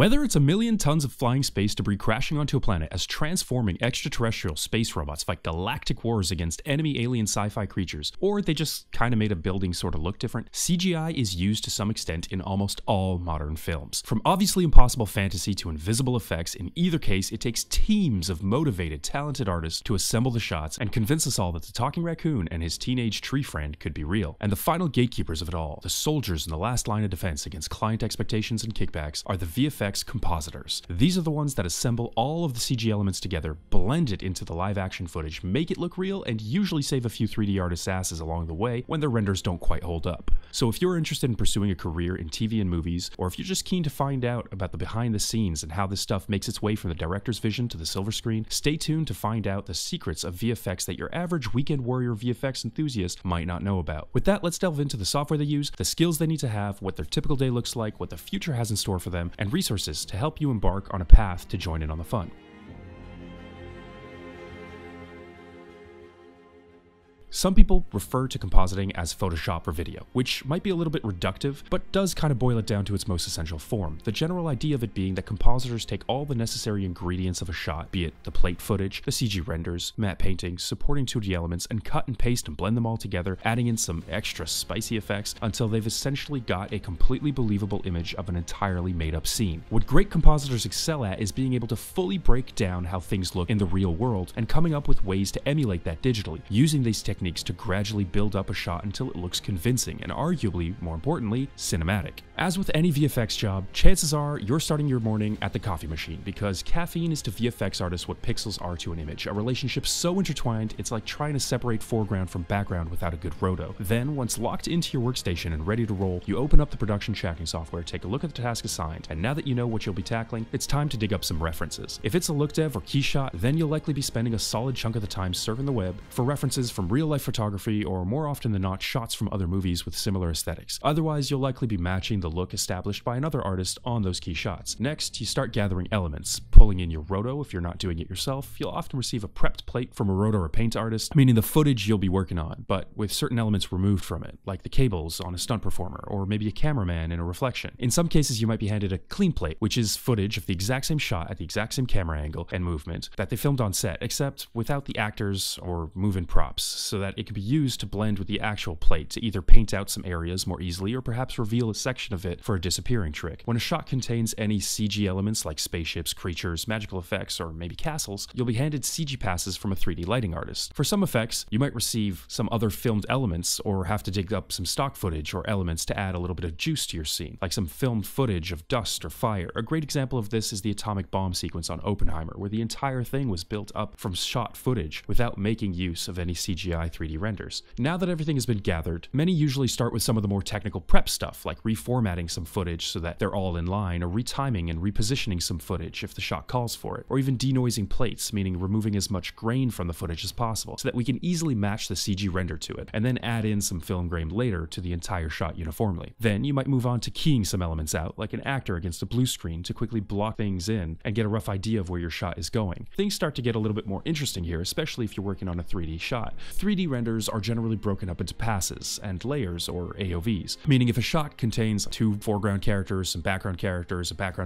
Whether it's a million tons of flying space debris crashing onto a planet as transforming extraterrestrial space robots fight galactic wars against enemy alien sci-fi creatures, or they just kinda made a building sorta look different, CGI is used to some extent in almost all modern films. From obviously impossible fantasy to invisible effects, in either case it takes teams of motivated, talented artists to assemble the shots and convince us all that the talking raccoon and his teenage tree friend could be real. And the final gatekeepers of it all, the soldiers in the last line of defense against client expectations and kickbacks, are the VFX compositors. These are the ones that assemble all of the CG elements together, blend it into the live action footage, make it look real, and usually save a few 3D artists' asses along the way when their renders don't quite hold up. So if you're interested in pursuing a career in TV and movies, or if you're just keen to find out about the behind the scenes and how this stuff makes its way from the director's vision to the silver screen, stay tuned to find out the secrets of VFX that your average weekend warrior VFX enthusiast might not know about. With that, let's delve into the software they use, the skills they need to have, what their typical day looks like, what the future has in store for them, and resources to help you embark on a path to join in on the fun. Some people refer to compositing as Photoshop or video, which might be a little bit reductive, but does kind of boil it down to its most essential form. The general idea of it being that compositors take all the necessary ingredients of a shot, be it the plate footage, the CG renders, matte paintings, supporting 2D elements, and cut and paste and blend them all together, adding in some extra spicy effects until they've essentially got a completely believable image of an entirely made-up scene. What great compositors excel at is being able to fully break down how things look in the real world and coming up with ways to emulate that digitally, using these techniques to gradually build up a shot until it looks convincing and arguably, more importantly, cinematic. As with any VFX job, chances are you're starting your morning at the coffee machine, because caffeine is to VFX artists what pixels are to an image, a relationship so intertwined it's like trying to separate foreground from background without a good roto. Then, once locked into your workstation and ready to roll, you open up the production tracking software, take a look at the task assigned, and now that you know what you'll be tackling, it's time to dig up some references. If it's a look dev or key shot, then you'll likely be spending a solid chunk of the time surfing the web for references from real-life photography, or more often than not, shots from other movies with similar aesthetics. Otherwise, you'll likely be matching the look established by another artist on those key shots. Next, you start gathering elements, pulling in your roto if you're not doing it yourself. You'll often receive a prepped plate from a roto or paint artist, meaning the footage you'll be working on, but with certain elements removed from it, like the cables on a stunt performer, or maybe a cameraman in a reflection. In some cases, you might be handed a clean plate, which is footage of the exact same shot at the exact same camera angle and movement that they filmed on set, except without the actors or moving props, so that it can be used to blend with the actual plate to either paint out some areas more easily or perhaps reveal a section of it for a disappearing trick. When a shot contains any CG elements like spaceships, creatures, magical effects, or maybe castles, you'll be handed CG passes from a 3D lighting artist. For some effects, you might receive some other filmed elements or have to dig up some stock footage or elements to add a little bit of juice to your scene, like some filmed footage of dust or fire. A great example of this is the atomic bomb sequence on Oppenheimer, where the entire thing was built up from shot footage without making use of any CGI 3D renders. Now that everything has been gathered, many usually start with some of the more technical prep stuff, like reformatting some footage so that they're all in line, or retiming and repositioning some footage if the shot calls for it, or even denoising plates, meaning removing as much grain from the footage as possible so that we can easily match the CG render to it, and then add in some film grain later to the entire shot uniformly. Then you might move on to keying some elements out, like an actor against a blue screen, to quickly block things in and get a rough idea of where your shot is going. Things start to get a little bit more interesting here, especially if you're working on a 3D shot. 3D renders are generally broken up into passes and layers, or AOVs, meaning if a shot contains two foreground characters, some background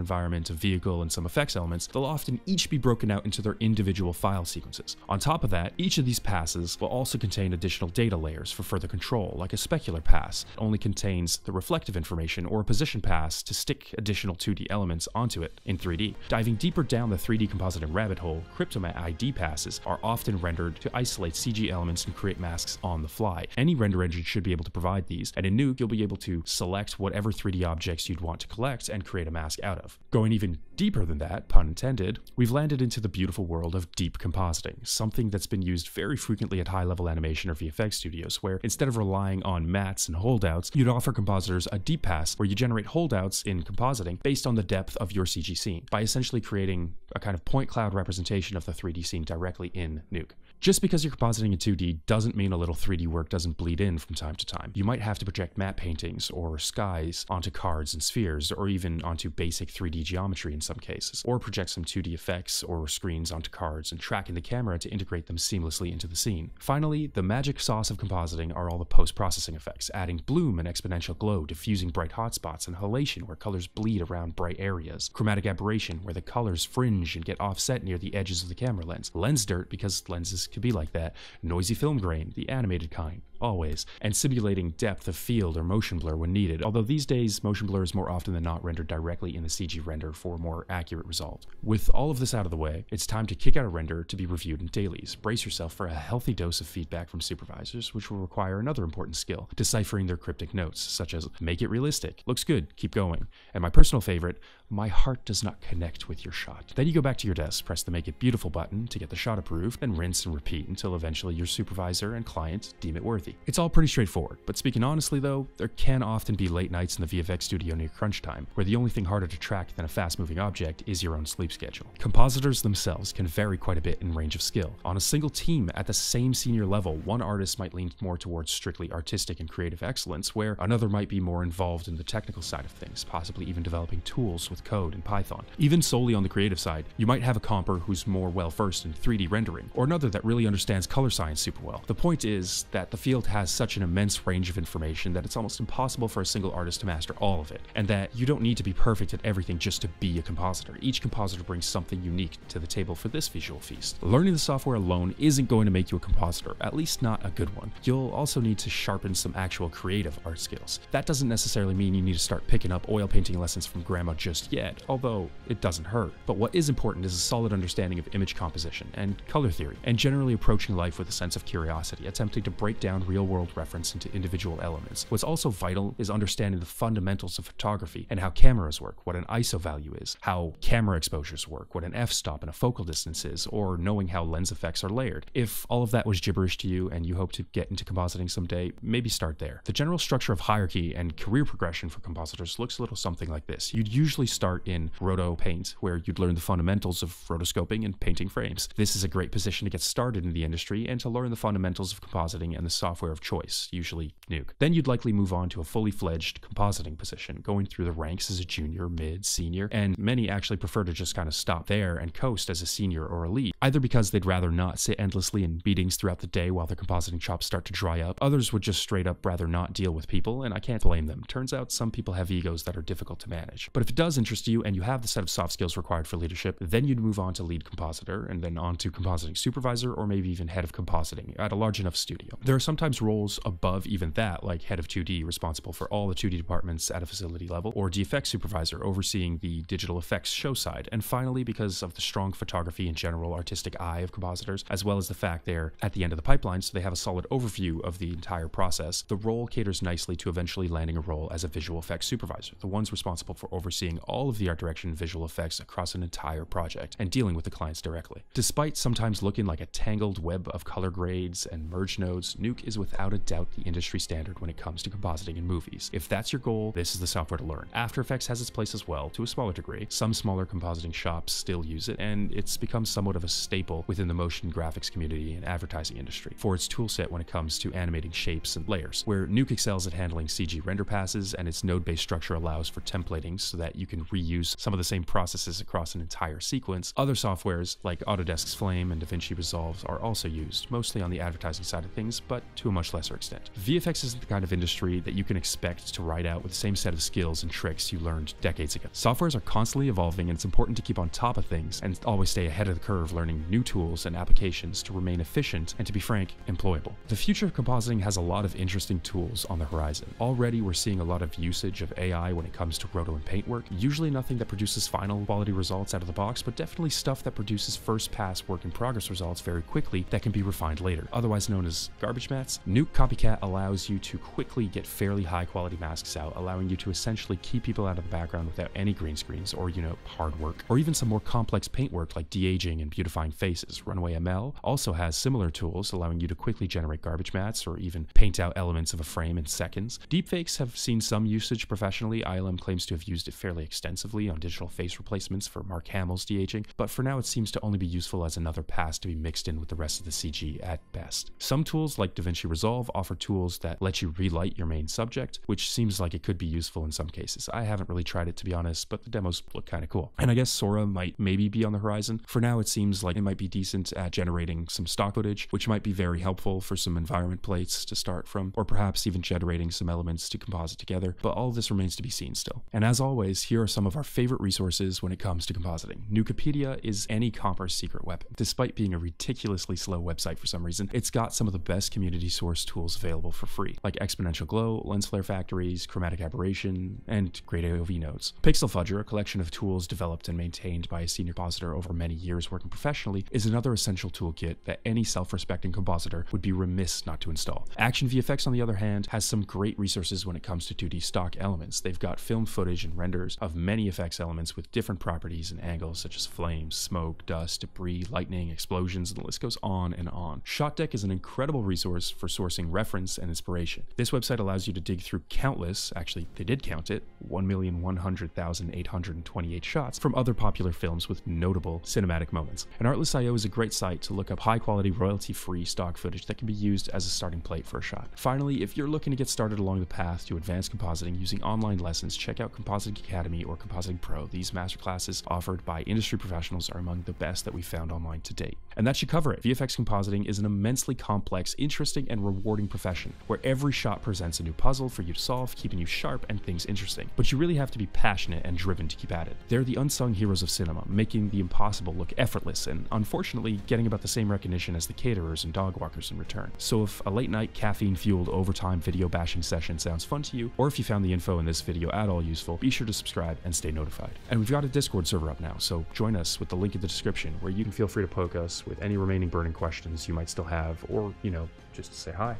environment, a vehicle, and some effects elements, they'll often each be broken out into their individual file sequences. On top of that, each of these passes will also contain additional data layers for further control, like a specular pass that only contains the reflective information, or a position pass to stick additional 2D elements onto it in 3D. Diving deeper down the 3D compositing rabbit hole, Cryptomatte ID passes are often rendered to isolate CG elements and create masks on the fly. Any render engine should be able to provide these, and in Nuke, you'll be able to select whatever 3D objects you'd want to collect and create a mask out of. Going even deeper than that, pun intended, we've landed into the beautiful world of deep compositing, something that's been used very frequently at high-level animation or VFX studios, where instead of relying on mats and holdouts, you'd offer compositors a deep pass where you generate holdouts in compositing based on the depth of your CG scene, by essentially creating a kind of point cloud representation of the 3D scene directly in Nuke. Just because you're compositing in 2D doesn't mean a little 3D work doesn't bleed in from time to time. You might have to project matte paintings or skies onto cards and spheres, or even onto basic 3D geometry in some cases, or project some 2D effects or screens onto cards and tracking the camera to integrate them seamlessly into the scene. Finally, the magic sauce of compositing are all the post-processing effects, adding bloom and exponential glow, diffusing bright hotspots, and halation where colors bleed around bright areas, chromatic aberration where the colors fringe and get offset near the edges of the camera lens, lens dirt because lenses could be like that, noisy film grain, the animated kind, always, and simulating depth of field or motion blur when needed, although these days motion blur is more often than not rendered directly in the CG render for more accurate result. With all of this out of the way, it's time to kick out a render to be reviewed in dailies. Brace yourself for a healthy dose of feedback from supervisors, which will require another important skill, deciphering their cryptic notes, such as, make it realistic, looks good, keep going, and my personal favorite, my heart does not connect with your shot. Then you go back to your desk, press the make it beautiful button to get the shot approved, then rinse and repeat until eventually your supervisor and client deem it worthy. It's all pretty straightforward, but speaking honestly though, there can often be late nights in the VFX studio near crunch time, where the only thing harder to track than a fast-moving object is your own sleep schedule. Compositors themselves can vary quite a bit in range of skill. On a single team at the same senior level, one artist might lean more towards strictly artistic and creative excellence, where another might be more involved in the technical side of things, possibly even developing tools with code and Python. Even solely on the creative side, you might have a comper who's more well-versed in 3D rendering, or another that really understands color science super well. The point is that the field has such an immense range of information that it's almost impossible for a single artist to master all of it, and that you don't need to be perfect at everything just to be a compositor. Each compositor brings something unique to the table for this visual feast. Learning the software alone isn't going to make you a compositor, at least not a good one. You'll also need to sharpen some actual creative art skills. That doesn't necessarily mean you need to start picking up oil painting lessons from grandma just yet, although it doesn't hurt. But what is important is a solid understanding of image composition and color theory, and generally approaching life with a sense of curiosity, attempting to break down real-world reference into individual elements. What's also vital is understanding the fundamentals of photography and how cameras work, what an ISO value is, how camera exposures work, what an f-stop and a focal distance is, or knowing how lens effects are layered. If all of that was gibberish to you and you hope to get into compositing someday, maybe start there. The general structure of hierarchy and career progression for compositors looks a little something like this. You'd usually start in roto paint, where you'd learn the fundamentals of rotoscoping and painting frames. This is a great position to get started in the industry and to learn the fundamentals of compositing and the software of choice, usually Nuke. Then you'd likely move on to a fully fledged compositing position, going through the ranks as a junior, mid, senior, and many actually prefer to just kind of stop there and coast as a senior or a lead, either because they'd rather not sit endlessly in meetings throughout the day while their compositing chops start to dry up. Others would just straight up rather not deal with people, and I can't blame them. Turns out some people have egos that are difficult to manage. But if it does interest you and you have the set of soft skills required for leadership, then you'd move on to lead compositor, and then on to compositing supervisor, or maybe even head of compositing at a large enough studio. There are sometimes roles above even that, like head of 2D, responsible for all the 2D departments at a facility level, or DFX supervisor, overseeing the digital effects show side. And finally, because of the strong photography and general artistic eye of compositors, as well as the fact they're at the end of the pipeline, so they have a solid overview of the entire process, the role caters nicely to eventually landing a role as a visual effects supervisor, the one's responsible for overseeing all of the art direction visual effects across an entire project and dealing with the clients directly. Despite sometimes looking like a tangled web of color grades and merge nodes, Nuke is without a doubt the industry standard when it comes to compositing in movies. If that's your goal, this is the software to learn. After Effects has its place as well, to a smaller degree. Some smaller compositing shops still use it, and it's become somewhat of a staple within the motion graphics community and advertising industry for its toolset when it comes to animating shapes and layers, where Nuke excels at handling CG render passes, and its node-based structure allows for templating so that you can reuse some of the same processes across an entire sequence. Other softwares, like Autodesk's Flame and DaVinci Resolve, are also used, mostly on the advertising side of things, but to a much lesser extent. VFX isn't the kind of industry that you can expect to ride out with the same set of skills and tricks you learned decades ago. Softwares are constantly evolving, and it's important to keep on top of things and always stay ahead of the curve, learning new tools and applications to remain efficient and, to be frank, employable. The future of compositing has a lot of interesting tools on the horizon. Already we're seeing a lot of usage of AI when it comes to roto and paint work, usually nothing that produces final quality results out of the box, but definitely stuff that produces first pass work in progress results very quickly that can be refined later, otherwise known as garbage mats. copycats. Nuke Copycat allows you to quickly get fairly high quality masks out, allowing you to essentially keep people out of the background without any green screens or, you know, hard work, or even some more complex paint work like de-aging and beautifying faces. Runway ML also has similar tools, allowing you to quickly generate garbage mats or even paint out elements of a frame in seconds. Deepfakes have seen some usage professionally. ILM claims to have used it fairly extensively on digital face replacements for Mark Hamill's de-aging, but for now it seems to only be useful as another pass to be mixed in with the rest of the CG at best. Some tools like DaVinci Resolve offer tools that let you relight your main subject, which seems like it could be useful in some cases. I haven't really tried it, to be honest, but the demos look kind of cool. And I guess Sora might maybe be on the horizon. For now, it seems like it might be decent at generating some stock footage, which might be very helpful for some environment plates to start from, or perhaps even generating some elements to composite together, but all of this remains to be seen still. And as always, here are some of our favorite resources when it comes to compositing. Nukepedia is any comper's secret weapon. Despite being a ridiculously slow website for some reason, it's got some of the best community source tools available for free, like exponential glow, lens flare factories, chromatic aberration, and great AOV nodes. Pixel Fudger, a collection of tools developed and maintained by a senior compositor over many years working professionally, is another essential toolkit that any self-respecting compositor would be remiss not to install. Action VFX, on the other hand, has some great resources when it comes to 2D stock elements. They've got film footage and renders of many effects elements with different properties and angles such as flames, smoke, dust, debris, lightning, explosions, and the list goes on and on. ShotDeck is an incredible resource for sourcing reference and inspiration. This website allows you to dig through countless, actually they did count it, 1,100,828 shots from other popular films with notable cinematic moments. And Artlist.io is a great site to look up high quality royalty-free stock footage that can be used as a starting plate for a shot. Finally, if you're looking to get started along the path to advanced compositing using online lessons, check out Compositing Academy or Compositing Pro. These masterclasses offered by industry professionals are among the best that we've found online to date. And that should cover it. VFX compositing is an immensely complex, interesting, and rewarding profession where every shot presents a new puzzle for you to solve, keeping you sharp and things interesting. But you really have to be passionate and driven to keep at it. They're the unsung heroes of cinema, making the impossible look effortless and, unfortunately, getting about the same recognition as the caterers and dog walkers in return. So if a late-night, caffeine-fueled, overtime video bashing session sounds fun to you, or if you found the info in this video at all useful, be sure to subscribe and stay notified. And we've got a Discord server up now, so join us with the link in the description, where you can feel free to poke us with any remaining burning questions you might still have, or, you know, just say hi.